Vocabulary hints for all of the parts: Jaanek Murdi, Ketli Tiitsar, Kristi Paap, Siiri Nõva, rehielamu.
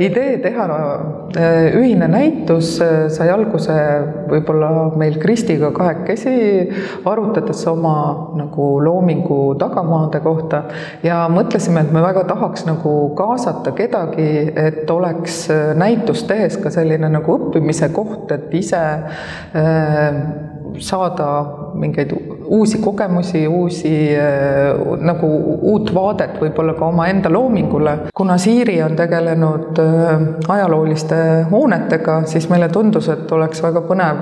Idee teha ühine näitus sai alguse võib-olla meil Kristiga kahekesi, arutades oma nagu loomingu tagamaade kohta ja mõtlesime, et me väga tahaks nagu kaasata kedagi, et oleks näitust tehes ka selline nagu õppimise koht, et ise saada mingeid uusi kogemusi, nagu uut vaadet võib-olla ka omaenda loomingule. Kuna Siiri on tegelenud ajalooliste hoonetega, siis meile tundus, et oleks väga põnev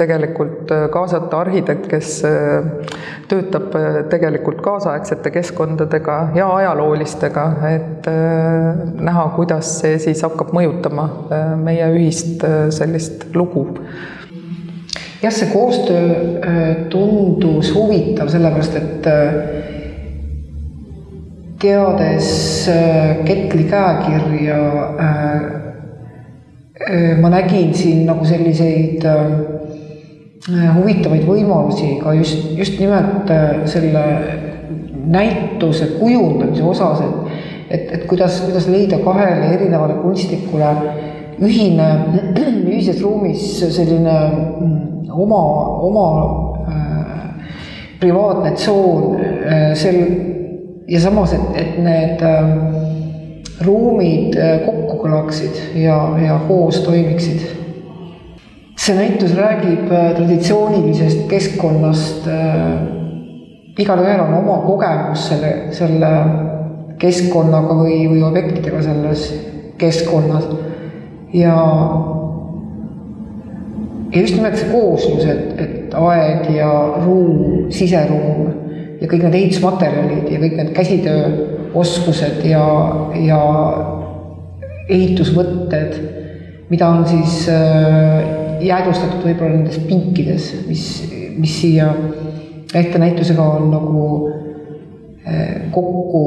tegelikult kaasata arhitekt, kes töötab tegelikult kaasaegsete keskkondadega ja ajaloolistega, et näha, kuidas see siis hakkab mõjutama meie ühist sellist lugu. Jah, see koostöö tundus huvitav, sellepärast et teades Ketli käekirja, ma nägin siin nagu selliseid huvitavaid võimalusi ka just nimelt selle näituse kujundamise osas, et kuidas leida kahele erinevale kunstnikule ühises ruumis selline oma privaatne tsoon ja samas, et need ruumid kokku kõlaksid ja koos toimiksid. See näitus räägib traditsioonilisest keskkonnast. Igalühel on oma kogemus selle keskkonnaga või objektidega selles keskkonnas. Ja just nimelt see kooslus, et aed ja ruum, siseruum ja kõik need ehitusmaterjalid ja kõik need käsitööoskused ja ehitusvõtted, mida on siis jäädvustatud võib-olla nendes pinkides, mis siia ettenäitusega on nagu kokku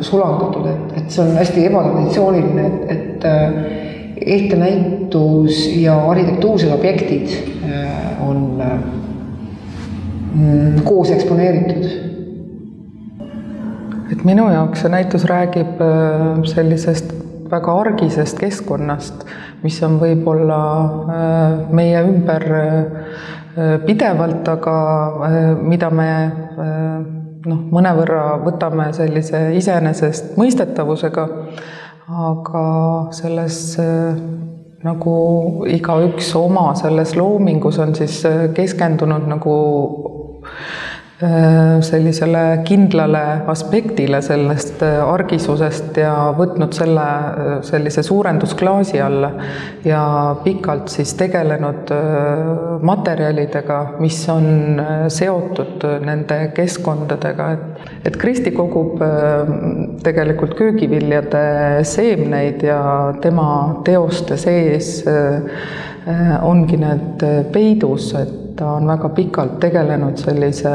sulandatud, et see on hästi ebatraditsiooniline, et ettenäitus ja arhitektuursed objektid on koos eksponeeritud. Minu jaoks see näitus räägib sellisest väga argisest keskkonnast, mis on võib-olla meie ümber pidevalt, aga mida me mõnevõrra võtame sellise iseenesest mõistetavusega. Aga selles nagu igaüks oma selles loomingus on siis keskendunud nagu sellisele kindlale aspektile sellest argisusest ja võtnud selle sellise suurendusklaasi alla ja pikalt siis tegelenud materjalidega, mis on seotud nende keskkondadega. Et Kristi kogub tegelikult köögiviljade seemneid ja tema teoste sees ongi need peidus, et ta on väga pikalt tegelenud sellise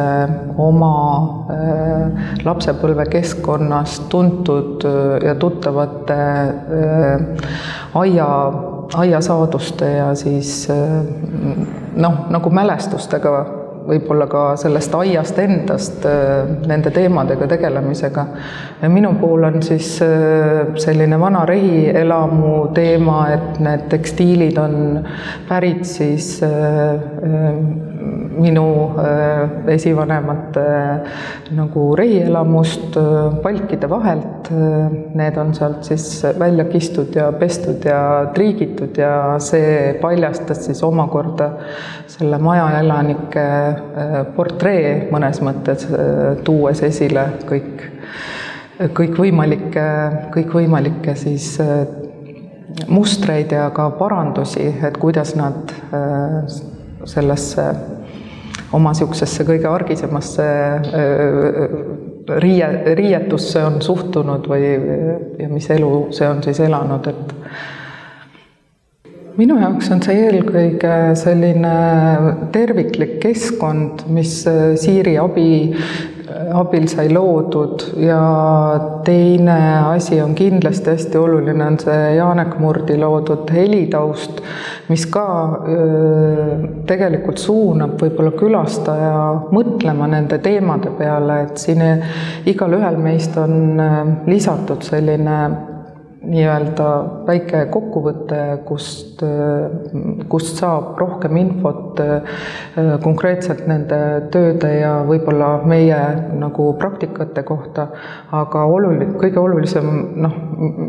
oma lapsepõlvekeskkonnast tuntud ja tuttavate aiasaaduste ja siis nagu mälestustega võib-olla ka sellest aiast endast nende teemadega tegelemisega. Minu pool on siis selline vana rehielamu teema, et need tekstiilid on pärit siis minu esivanemate nagu rehielamust palkide vahelt. Need on sealt siis välja kistud ja pestud ja triigitud ja see paljastas siis omakorda selle majaelanike portree mõnes mõttes, tuues esile kõikvõimalikke siis mustreid ja ka parandusi, et kuidas nad sellesse oma niisugusesse kõige argisemasse riietusse on suhtunud või ja mis elu see on siis elanud. Minu jaoks on see eelkõige selline terviklik keskkond, mis Siiri abil sai loodud, ja teine asi on kindlasti hästi oluline, on see Jaanek Murdi loodud helitaust, mis ka tegelikult suunab võib-olla külastaja mõtlema nende teemade peale, et siin igalühel meist on lisatud selline nii-öelda väike kokkuvõte, kust saab rohkem infot konkreetselt nende tööde ja võib-olla meie nagu praktikate kohta, aga kõige olulisem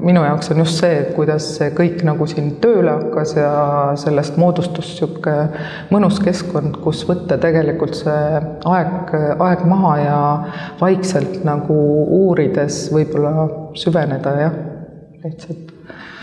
minu jaoks on just see, kuidas see kõik nagu siin tööle hakkas ja sellest moodustus sihuke mõnus keskkond, kus võtta tegelikult see aeg maha ja vaikselt nagu uurides võib-olla süveneda, jah. That's it.